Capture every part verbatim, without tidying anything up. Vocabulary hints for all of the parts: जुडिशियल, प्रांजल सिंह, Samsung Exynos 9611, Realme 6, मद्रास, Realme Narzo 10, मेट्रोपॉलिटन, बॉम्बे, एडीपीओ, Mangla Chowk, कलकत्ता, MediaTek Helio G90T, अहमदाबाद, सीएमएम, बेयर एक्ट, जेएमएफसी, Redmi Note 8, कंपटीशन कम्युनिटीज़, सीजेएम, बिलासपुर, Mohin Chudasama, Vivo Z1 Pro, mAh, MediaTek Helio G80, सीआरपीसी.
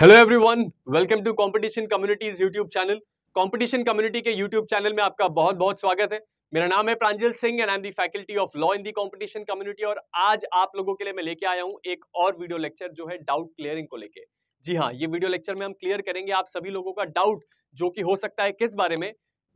Hello everyone, welcome to कंपटीशन कम्युनिटीज़ YouTube channel. Competition community के YouTube channel में आपका बहुत बहुत स्वागत है। मेरा नाम है प्रांजल सिंह and I am the faculty of law in the competition community. और आज आप लोगों के लिए मैं लेके आया हूँ एक और वीडियो लेक्चर जो है डाउट क्लियरिंग को लेके। जी हाँ, ये वीडियो लेक्चर में हम क्लियर करेंगे आप सभी लोगों का डाउट जो कि हो सकता है किस बारे में,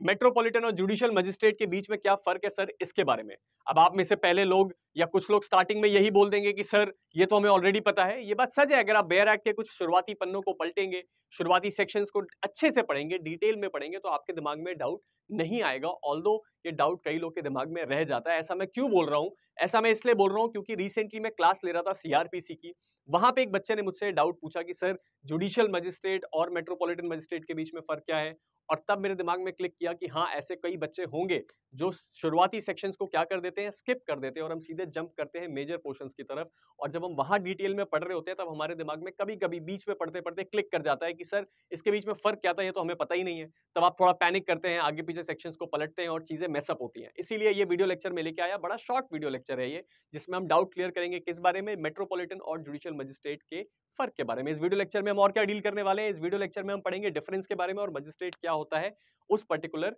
मेट्रोपॉलिटन और जुडिशियल मजिस्ट्रेट के बीच में क्या फर्क है सर, इसके बारे में। अब आप में से पहले लोग या कुछ लोग स्टार्टिंग में यही बोल देंगे कि सर ये तो हमें ऑलरेडी पता है। ये बात सच है, अगर आप बेयर एक्ट के कुछ शुरुआती पन्नों को पलटेंगे, शुरुआती सेक्शंस को अच्छे से पढ़ेंगे, डिटेल में पढ़ेंगे, तो आपके दिमाग में डाउट नहीं आएगा। ऑल्दो ये डाउट कई लोग के दिमाग में रह जाता है। ऐसा मैं क्यों बोल रहा हूँ? ऐसा मैं इसलिए बोल रहा हूँ क्योंकि रिसेंटली मैं क्लास ले रहा था सीआरपीसी की। वहाँ पे एक बच्चे ने मुझसे डाउट पूछा कि सर जुडिशियल मजिस्ट्रेट और मेट्रोपॉलिटन मजिस्ट्रेट के बीच में फ़र्क क्या है। और तब मेरे दिमाग में क्लिक किया कि हाँ, ऐसे कई बच्चे होंगे जो शुरुआती सेक्शंस को क्या कर देते हैं, स्किप कर देते हैं और हम सीधे जंप करते हैं मेजर पोर्शंस की तरफ। और जब हम वहाँ डिटेल में पढ़ रहे होते हैं तब हमारे दिमाग में कभी कभी बीच में पढ़ते पढ़ते क्लिक कर जाता है कि सर इसके बीच में फ़र्क क्या था, ये तो हमें पता ही नहीं है। तब आप थोड़ा पैनिक करते हैं, आगे पीछे सेक्शंस को पलटते हैं और चीज़ें मैसअप होती हैं। इसीलिए ये वीडियो लेक्चर में लेके आया। बड़ा शॉर्ट वीडियो लेक्चर है ये, जिसमें हम डाउट क्लियर करेंगे किस बारे में, मेट्रोपॉलिटन और जुडिशियल मजिस्ट्रेट के फर्क के बारे में। इस वीडियो लेक्चर में हम और क्या डील करने वाले हैं? इस वीडियो लेक्चर में हम पढ़ेंगे डिफरेंस के बारे में और मजिस्ट्रेट क्या होता है उस पर्टिकुलर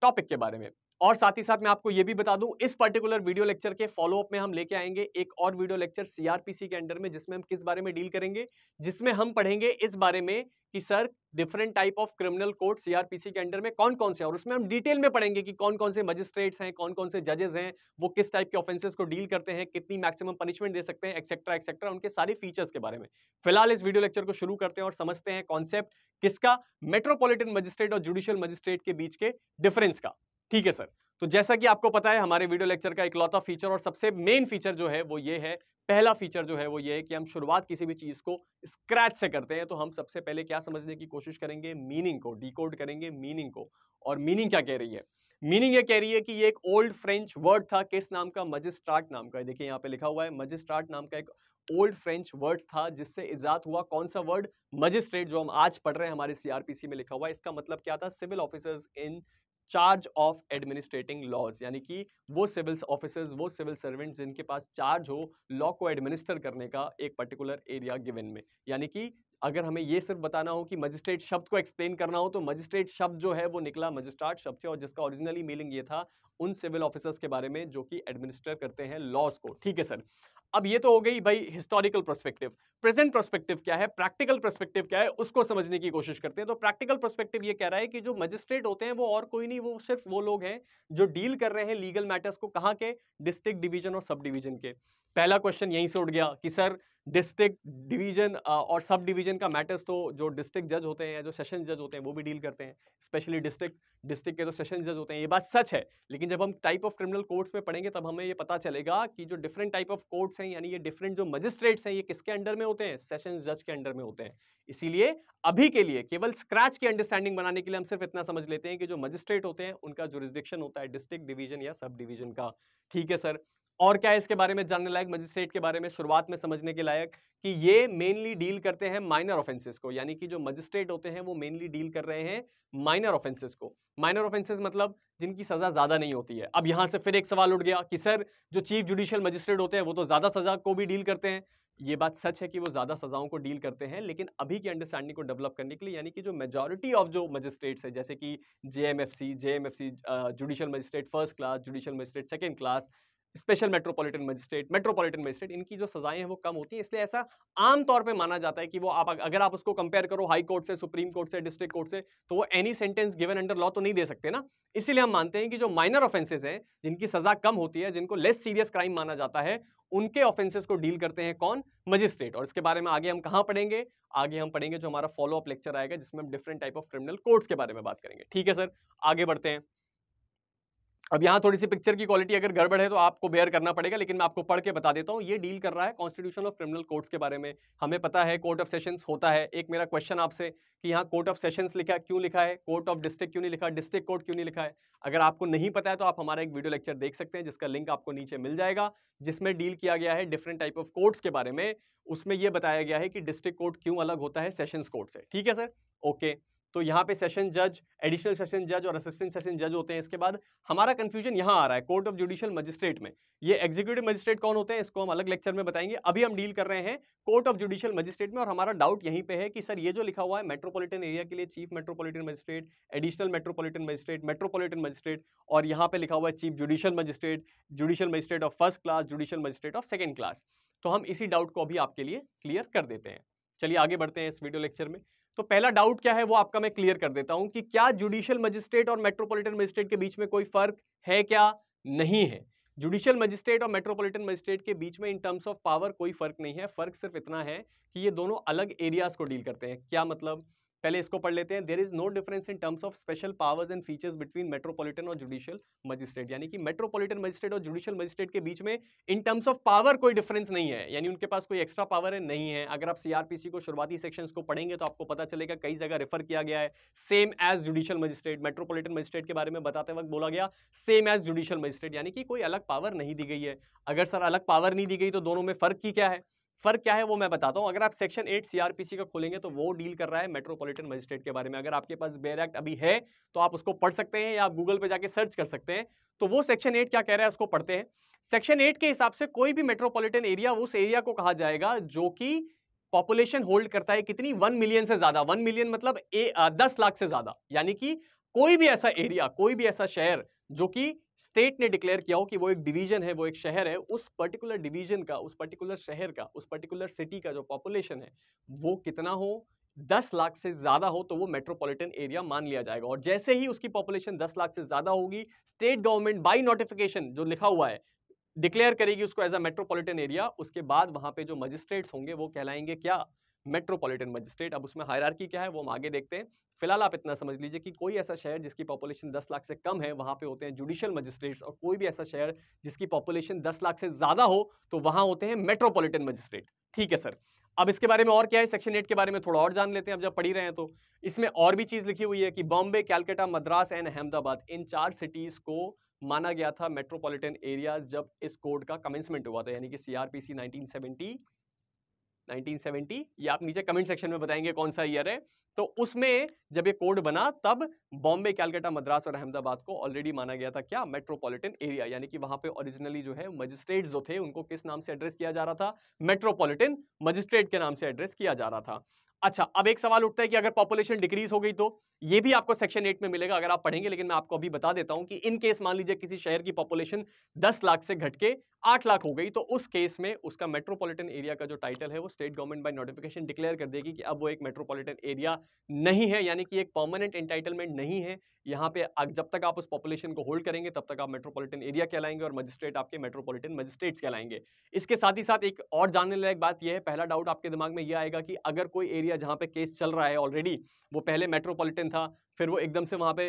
टॉपिक के बारे में। और साथ ही साथ मैं आपको यह भी बता दूं, इस पर्टिकुलर वीडियो लेक्चर के फॉलोअप में हम लेके आएंगे एक और वीडियो लेक्चर सीआरपीसी के अंडर में, जिसमें हम किस बारे में डील करेंगे, जिसमें हम पढ़ेंगे इस बारे में कि sir different type of criminal code सीआरपीसी के अंडर में कौन कौन से, और उसमें हम डिटेल में पढ़ेंगे कि कौन कौन से मजिस्ट्रेट्स हैं, कौन कौन से जजेस हैं, वो किस टाइप के ऑफेंसेस को डील करते हैं, कितनी मैक्सिमम पनिशमेंट दे सकते हैं, एक्सेट्रा एक्सेट्रा, उनके सारे फीचर्स के बारे में। फिलहाल इस वीडियो लेक्चर को शुरू करते हैं और समझते हैं कॉन्सेप्ट किसका, मेट्रोपॉलिटन मजिस्ट्रेट और जुडिशियल मजिस्ट्रेट के बीच के डिफरेंस का। ठीक है सर, तो जैसा कि आपको पता है हमारे वीडियो लेक्चर का इकलौता फीचर और सबसे मेन फीचर जो है वो ये है, पहला फीचर जो है वो ये है कि हम शुरुआत किसी भी चीज़ को स्क्रैच से करते हैं। तो हम सबसे पहले क्या समझने की कोशिश करेंगे, मीनिंग को डिकोड करेंगे, मीनिंग को। और मीनिंग क्या कह रही है? मीनिंग ये कह रही है कि ये एक ओल्ड फ्रेंच वर्ड था, किस नाम का, मजिस्ट्राट नाम का। देखिए यहाँ पे लिखा हुआ है मजिस्ट्राट नाम का एक ओल्ड फ्रेंच वर्ड था, जिससे इजाद हुआ कौन सा वर्ड, मजिस्ट्रेट, जो हम आज पढ़ रहे हैं हमारे सीआरपीसी में लिखा हुआ है। इसका मतलब क्या था, civil officers in charge of administrating laws, यानी कि वो सिविल ऑफिसर्स, वो सिविल सर्वेंट्स जिनके पास चार्ज हो लॉ को एडमिनिस्टर करने का एक पर्टिकुलर एरिया गिवन में। यानी कि अगर हमें ये सिर्फ बताना हो कि मजिस्ट्रेट शब्द को एक्सप्लेन करना हो तो मजिस्ट्रेट शब्द जो है वो निकला मजिस्ट्राट शब्द से, और जिसका ओरिजिनली मीनिंग ये था उन सिविल ऑफिसर्स के बारे में जो कि एडमिनिस्टर करते हैं लॉज को। ठीक है सर, अब ये तो हो गई भाई हिस्टोरिकल प्रोस्पेक्टिव। प्रेजेंट प्रोस्पेक्टिव क्या है, प्रैक्टिकल प्रोस्पेक्टिव क्या है, उसको समझने की कोशिश करते हैं। तो प्रैक्टिकल प्रोस्पेक्टिव ये कह रहा है कि जो मजिस्ट्रेट होते हैं वो और कोई नहीं, वो सिर्फ वो लोग हैं जो डील कर रहे हैं लीगल मैटर्स को, कहाँ के, डिस्ट्रिक्ट डिवीजन और सब डिवीजन के। पहला क्वेश्चन यहीं से उठ गया कि सर डिस्ट्रिक्ट डिवीजन और सब डिवीजन का मैटर्स तो जो डिस्ट्रिक्ट जज होते हैं या जो सेशन जज होते हैं वो भी डील करते हैं, स्पेशली डिस्ट्रिक्ट डिस्ट्रिक्ट के जो सेशन जज होते हैं। ये बात सच है, लेकिन जब हम टाइप ऑफ क्रिमिनल कोड्स में पढ़ेंगे तब हमें ये पता चलेगा कि जो डिफरेंट टाइप ऑफ कोड्स हैं, यानी ये डिफरेंट जो मजिस्ट्रेट्स हैं, ये किसके अंडर में होते हैं, सेशन जज के अंडर में होते हैं। इसीलिए अभी के लिए केवल स्क्रैच की अंडरस्टैंडिंग बनाने के लिए हम सिर्फ इतना समझ लेते हैं कि जो मजिस्ट्रेट होते हैं उनका जुरिस्डिक्शन होता है डिस्ट्रिक्ट डिवीजन या सब डिवीजन का। ठीक है सर, और क्या है इसके बारे में जानने लायक, मजिस्ट्रेट के बारे में शुरुआत में समझने के लायक, कि ये मेनली डील करते हैं माइनर ऑफेंसेस को। यानी कि जो मजिस्ट्रेट होते हैं वो मेनली डील कर रहे हैं माइनर ऑफेंसेस को। माइनर ऑफेंसेस मतलब जिनकी सज़ा ज़्यादा नहीं होती है। अब यहाँ से फिर एक सवाल उठ गया कि सर जो चीफ जुडिशियल मजिस्ट्रेट होते हैं वो तो ज़्यादा सज़ा को भी डील करते हैं। ये बात सच है कि वो ज़्यादा सजाओं को डील करते हैं, लेकिन अभी की अंडरस्टैंडिंग को डेवलप करने के लिए, यानी कि जो मेजॉरिटी ऑफ जो मजिस्ट्रेट्स है, जैसे कि जेएमएफसी, जेएमएफसी जुडिशियल magistrate first class, जुडिशियल magistrate second class, special मेट्रोपॉलिटन magistrate, मेट्रोपॉलिटन magistrate, इनकी जो सज़ाएं हैं वो कम होती हैं। इसलिए ऐसा आमतौर पे माना जाता है कि वो आप अगर आप उसको कंपेयर करो हाई कोर्ट से, सुप्रीम कोर्ट से, डिस्ट्रिक्ट कोर्ट से, तो वो any sentence given under law तो नहीं दे सकते ना। इसीलिए हम मानते हैं कि जो माइनर ऑफेंसेस हैं, जिनकी सज़ा कम होती है, जिनको लेस सीरियस क्राइम माना जाता है, उनके ऑफेंसेस को डील करते हैं कौन, मजिस्ट्रेट। और इसके बारे में आगे हम कहाँ पढ़ेंगे, आगे हम पढ़ेंगे जो हमारा फॉलोअप लेक्चर आएगा जिसमें हम different type of criminal codes के बारे में बात करेंगे। ठीक है सर, आगे बढ़ते हैं। अब यहाँ थोड़ी सी पिक्चर की क्वालिटी अगर गड़बड़ है तो आपको बेयर करना पड़ेगा, लेकिन मैं आपको पढ़ के बता देता हूँ। ये डील कर रहा है कॉन्स्टिट्यूशन ऑफ क्रिमिनल कोर्ट्स के बारे में। हमें पता है कोर्ट ऑफ सेशंस होता है। एक मेरा क्वेश्चन आपसे कि यहाँ कोर्ट ऑफ सेशंस लिखा क्यों लिखा है, कोर्ट ऑफ डिस्ट्रिक्ट क्यों नहीं लिखा, डिस्ट्रिक्ट कोर्ट क्यों नहीं लिखा है। अगर आपको नहीं पता है तो आप हमारा एक वीडियो लेक्चर देख सकते हैं जिसका लिंक आपको नीचे मिल जाएगा, जिसमें डील किया गया है डिफरेंट टाइप ऑफ कोर्ट्स के बारे में। उसमें यह बताया गया है कि डिस्ट्रिक्ट कोर्ट क्यों अलग होता है सेशंस कोर्ट से। ठीक है सर, ओके। तो यहाँ पे सेशन जज, एडिशनल सेशन जज और असिस्टेंट सेशन जज होते हैं। इसके बाद हमारा कंफ्यूजन यहाँ आ रहा है कोर्ट ऑफ जुडिशियल मजिस्ट्रेट में। ये एग्जीक्यूटिव मजिस्ट्रेट कौन होते हैं इसको हम अलग लेक्चर में बताएंगे, अभी हम डील कर रहे हैं कोर्ट ऑफ जुडिशियल मजिस्ट्रेट में। और हमारा डाउट यहीं पे है कि सर ये जो लिखा हुआ है मेट्रोपॉलिटन एरिया के लिए chief मेट्रोपॉलिटन magistrate, additional मेट्रोपॉलिटन magistrate, मेट्रोपॉलिटन magistrate और यहाँ पे लिखा हुआ है chief जुडिशियल magistrate, जुडिशियल magistrate of first class, जुडिशियल magistrate of second class. तो हम इसी डाउट को अभी आपके लिए क्लियर कर देते हैं। चलिए आगे बढ़ते हैं इस वीडियो लेक्चर में। तो पहला डाउट क्या है वो आपका मैं क्लियर कर देता हूं कि क्या जुडिशियल मजिस्ट्रेट और मेट्रोपॉलिटन मजिस्ट्रेट के बीच में कोई फर्क है क्या? नहीं है। जुडिशियल मजिस्ट्रेट और मेट्रोपॉलिटन मजिस्ट्रेट के बीच में इन टर्म्स ऑफ पावर कोई फर्क नहीं है। फर्क सिर्फ इतना है कि ये दोनों अलग एरियाज को डील करते हैं। क्या मतलब, पहले इसको पढ़ लेते हैं। There is no difference in terms of special powers and features between मेट्रोपॉलिटन और जुडिशियल मजिस्ट्रेट। यानी कि मेट्रोपॉलिटन मजिस्ट्रेट और जुडिशियल मजिस्ट्रेट के बीच में इन टर्म्स ऑफ पावर कोई डिफरेंस नहीं है, यानी उनके पास कोई एक्स्ट्रा पावर है नहीं है। अगर आप सीआरपीसी को शुरुआती सेक्शंस को पढ़ेंगे तो आपको पता चलेगा कई जगह रेफर किया गया है same as जुडिशियल magistrate. मेट्रोपॉलिटन magistrate के बारे में बताते वक्त बोला गया सेम एज जुडिशियल मजिस्ट्रेट, यानी कि कोई अलग पावर नहीं दी गई है। अगर सर अलग पावर नहीं दी गई तो दोनों में फर्क की क्या है? फर्क क्या है वो मैं बताता हूँ। अगर आप सेक्शन एट सीआरपीसी का खोलेंगे तो वो डील कर रहा है मेट्रोपॉलिटन मजिस्ट्रेट के बारे में। अगर आपके पास बेयर एक्ट अभी है तो आप उसको पढ़ सकते हैं या आप गूगल पे जाके सर्च कर सकते हैं। तो वो सेक्शन एट क्या कह रहा है उसको पढ़ते हैं। सेक्शन एट के हिसाब से कोई भी मेट्रोपॉलिटन एरिया उस एरिया को कहा जाएगा जो कि पॉपुलेशन होल्ड करता है कितनी, वन मिलियन से ज्यादा। वन मिलियन मतलब ए, आ, दस लाख से ज्यादा। यानी कि कोई भी ऐसा एरिया, कोई भी ऐसा शहर जो कि स्टेट ने डिक्लेयर किया हो कि वो एक डिवीजन है, वो एक शहर है, उस पर्टिकुलर डिवीजन का, उस पर्टिकुलर शहर का, उस पर्टिकुलर सिटी का जो पॉपुलेशन है वो कितना हो, दस लाख से ज़्यादा हो तो वो मेट्रोपॉलिटन एरिया मान लिया जाएगा। और जैसे ही उसकी पॉपुलेशन दस लाख से ज़्यादा होगी, स्टेट गवर्नमेंट बाय नोटिफिकेशन जो लिखा हुआ है डिक्लेयर करेगी उसको एज अ मेट्रोपॉलिटन एरिया। उसके बाद वहाँ पे जो मजिस्ट्रेट्स होंगे वो कहलाएंगे क्या, मेट्रोपॉलिटन मजिस्ट्रेट। अब उसमें हायरार्की क्या है वो हम आगे देखते हैं। फिलहाल आप इतना समझ लीजिए कि कोई ऐसा शहर जिसकी पॉपुलेशन दस लाख से कम है वहाँ पे होते हैं जुडिशियल मजिस्ट्रेट्स, और कोई भी ऐसा शहर जिसकी पॉपुलेशन दस लाख से ज़्यादा हो तो वहाँ होते हैं मेट्रोपॉलिटन मजिस्ट्रेट। ठीक है सर, अब इसके बारे में और क्या है, सेक्शन एट के बारे में थोड़ा और जान लेते हैं। अब जब पढ़ ही रहे हैं तो इसमें और भी चीज़ लिखी हुई है कि बॉम्बे, कलकत्ता, मद्रास एंड अहमदाबाद, इन चार सिटीज़ को माना गया था मेट्रोपॉलिटन एरियाज जब इस कोड का कमेंसमेंट हुआ था। यानी कि सीआरपीसी nineteen seventy nineteen seventy, ये आप नीचे कमेंट सेक्शन में बताएंगे कौन सा ईयर है। तो उसमें जब ये कोड बना तब बॉम्बे, कलकत्ता, मद्रास और अहमदाबाद को ऑलरेडी माना गया था क्या, मेट्रोपॉलिटन एरिया। यानी कि वहाँ पे ओरिजिनली जो है मजिस्ट्रेट जो थे उनको किस नाम से एड्रेस किया जा रहा था, मेट्रोपॉलिटन मजिस्ट्रेट के नाम से एड्रेस किया जा रहा था। अच्छा, अब एक सवाल उठता है कि अगर पॉपुलेशन डिक्रीज हो गई तो, ये भी आपको सेक्शन एट में मिलेगा अगर आप पढ़ेंगे, लेकिन मैं आपको अभी बता देता हूं कि इन केस मान लीजिए किसी शहर की पॉपुलेशन दस लाख से घट के आठ लाख हो गई तो उस केस में उसका मेट्रोपॉलिटन एरिया का जो टाइटल है वो state government by notification declare कर देगी कि अब वो एक मेट्रोपॉलिटन एरिया नहीं है, यानी कि एक परमानेंट एंटाइटलमेंट नहीं है। यहाँ पे जब तक आप उस पॉपुलेशन को होल्ड करेंगे तब तक आप मेट्रोपॉलिटन एरिया कहलाएंगे और मजिस्ट्रेट आपके मेट्रोपॉलिटन मजिस्ट्रेट्स कहलाएंगे। इसके साथ ही साथ एक और जानने लायक बात यह है, पहला डाउट आपके दिमाग में यह आएगा कि अगर कोई एरिया जहाँ पे केस चल रहा है ऑलरेडी, वो पहले मेट्रोपॉलिटन था फिर वो एकदम से वहाँ पे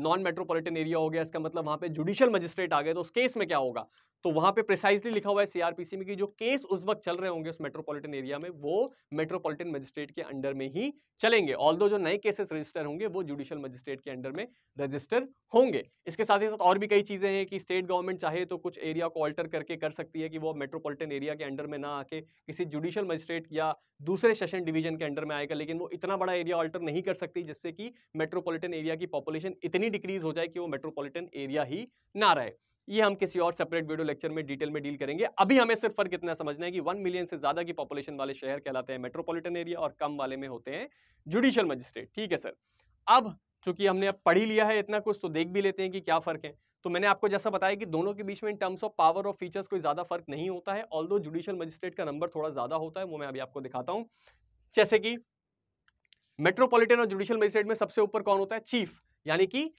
नॉन मेट्रोपॉलिटन एरिया हो गया, इसका मतलब वहाँ पे जुडिशियल मजिस्ट्रेट आ गए, तो उस केस में क्या होगा? तो वहाँ पे प्रिसाइसली लिखा हुआ है सीआरपीसी में कि जो केस उस वक्त चल रहे होंगे उस मेट्रोपॉलिटन एरिया में वो मेट्रोपॉलिटन मजिस्ट्रेट के अंडर में ही चलेंगे। ऑल्दो जो नए केसेस रजिस्टर होंगे वो जुडिशियल मजिस्ट्रेट के अंडर में रजिस्टर होंगे। इसके साथ ही साथ और भी कई चीज़ें हैं कि स्टेट गवर्नमेंट चाहे तो कुछ एरिया को ऑल्टर करके कर सकती है कि वो मेट्रोपॉलिटन एरिया के अंडर में ना आके किसी जुडिशियल मजिस्ट्रेट या दूसरे सेशन डिवीजन के अंडर में आएगा, लेकिन वो इतना बड़ा एरिया ऑल्टर नहीं कर सकती जिससे कि मेट्रोपॉलिटन एरिया की पॉपुलेशन इतनी डिक्रीज हो जाए कि वो मेट्रोपॉलिटन एरिया ही ना रहे। ये हम किसी और सेपरेट वीडियो लेक्चर में डिटेल में डील करेंगे। अभी हमें सिर्फ फर्क इतना समझना है कि वन मिलियन से ज्यादा की पॉपुलेशन वाले शहर कहलाते हैं मेट्रोपॉलिटन एरिया और कम वाले में होते हैं जुडिशियल मजिस्ट्रेट। ठीक है सर, अब चूंकि हमने अब पढ़ ही लिया है इतना कुछ तो देख भी लेते हैं कि क्या फर्क है। तो मैंने आपको जैसा बताया कि दोनों के बीच में इन टर्म्स ऑफ पावर और फीचर्स कोई ज्यादा फर्क नहीं होता है, ऑल्दो जुडिशियल मजिस्ट्रेट का नंबर थोड़ा ज्यादा होता है, वो मैं अभी आपको दिखाता हूँ। जैसे कि मेट्रोपॉलिटन और जुडिशियल मजिस्ट्रेट में सबसे ऊपर कौन होता है, चीफ। यानी कि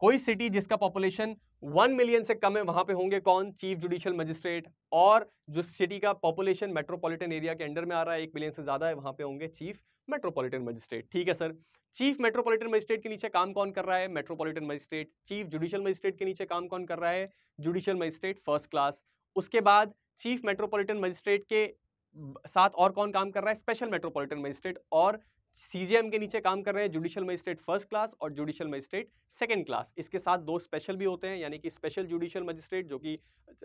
कोई सिटी जिसका पॉपुलेशन वन मिलियन से कम है वहाँ पे होंगे कौन, चीफ जुडिशियल मजिस्ट्रेट, और जो सिटी का पॉपुलेशन मेट्रोपॉलिटन एरिया के अंडर में आ रहा है एक मिलियन से ज़्यादा है वहाँ पे होंगे चीफ मेट्रोपॉलिटन मजिस्ट्रेट। ठीक है सर, चीफ मेट्रोपॉलिटन मजिस्ट्रेट के नीचे काम कौन कर रहा है, मेट्रोपॉलिटन magistrate. Chief जुडिशियल magistrate के नीचे काम कौन कर रहा है, जुडिशियल मजिस्ट्रेट फर्स्ट क्लास। उसके बाद चीफ मेट्रोपॉलिटन मजिस्ट्रेट के साथ और कौन काम कर रहा है, स्पेशल मेट्रोपॉलिटन मजिस्ट्रेट, और सीजेएम के नीचे काम कर रहे हैं जुडिशियल मजिस्ट्रेट फर्स्ट क्लास और जुडिशियल मजिस्ट्रेट सेकंड क्लास। इसके साथ दो स्पेशल भी होते हैं, यानी कि स्पेशल जुडिशियल मजिस्ट्रेट जो कि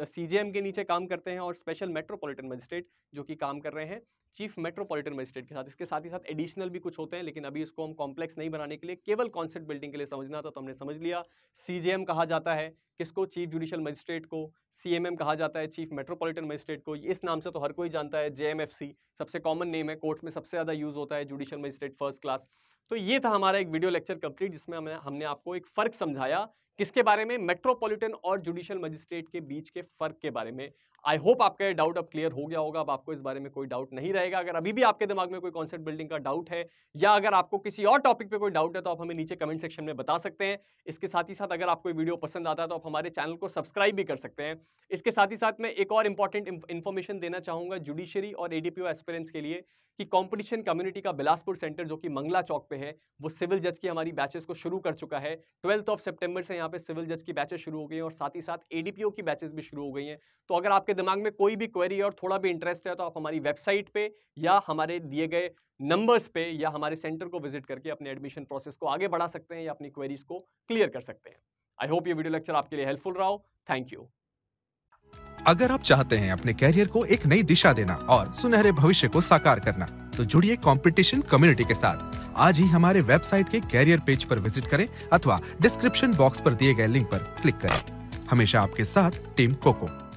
सीजेएम के नीचे काम करते हैं और स्पेशल मेट्रोपॉलिटन मजिस्ट्रेट जो कि काम कर रहे हैं चीफ मेट्रोपॉलिटन मजिस्ट्रेट के साथ। इसके साथ ही साथ एडिशनल भी कुछ होते हैं, लेकिन अभी इसको हम कॉम्प्लेक्स नहीं बनाने के लिए केवल कॉन्सेप्ट बिल्डिंग के लिए समझना था तो हमने समझ लिया। सीजेएम कहा जाता है किसको? चीफ जुडिशियल मजिस्ट्रेट को। सीएमएम कहा जाता है चीफ मेट्रोपॉलिटन मजिस्ट्रेट को। इस नाम से तो हर कोई जानता है, जेएमएफसी सबसे कॉमन नेम है, कोर्ट्स में सबसे ज़्यादा यूज़ होता है जुडिशियल मजिस्ट्रेट फर्स्ट क्लास। तो ये था हमारा एक वीडियो लेक्चर कंप्लीट, जिसमें हमने हमने आपको एक फ़र्क समझाया किसके बारे में, मेट्रोपॉलिटन और जुडिशियल मजिस्ट्रेट के बीच के फ़र्क के बारे में। आई होप आपका ये डाउट अब क्लियर हो गया होगा, अब आपको इस बारे में कोई डाउट नहीं रहेगा। अगर अभी भी आपके दिमाग में कोई कॉन्सेप्ट बिल्डिंग का डाउट है या अगर आपको किसी और टॉपिक पे कोई डाउट है तो आप हमें नीचे कमेंट सेक्शन में बता सकते हैं। इसके साथ ही साथ अगर आपको वीडियो पसंद आता है तो आप हमारे चैनल को सब्सक्राइब भी कर सकते हैं। इसके साथ ही साथ मैं एक और इंपॉर्टेंट इन्फॉर्मेशन देना चाहूँगा जुडिशरी और एडीपीओ एस्पिरेंट्स के लिए कि कंपटीशन कम्युनिटीज़ का बिलासपुर सेंटर जो कि मंगला चौक पे है, वो सिविल जज की हमारी बैचेस को शुरू कर चुका है। ट्वेल्थ ऑफ सितंबर से यहाँ पे सिविल जज की बैचेस शुरू हो गई हैं और साथ ही साथ एडीपीओ की बैचेस भी शुरू हो गई हैं। तो अगर आपके दिमाग में कोई भी क्वेरी और थोड़ा भी इंटरेस्ट है तो आप हमारी वेबसाइट पे या हमारे दिए गए नंबर्स पे या हमारे सेंटर को विजिट करके अपने एडमिशन प्रोसेस को आगे बढ़ा सकते हैं या अपनी क्वेरीज को क्लियर कर सकते हैं। आई होप ये वीडियो लेक्चर आपके लिए हेल्पफुल रहा हो। Thank you. अगर आप चाहते हैं अपने कैरियर को एक नई दिशा देना और सुनहरे भविष्य को साकार करना तो जुड़िए कंपटीशन कम्युनिटी के साथ। आज ही हमारे वेबसाइट के कैरियर पेज पर विजिट करें अथवा डिस्क्रिप्शन बॉक्स पर दिए गए लिंक पर क्लिक करें। हमेशा आपके साथ टीम कोको।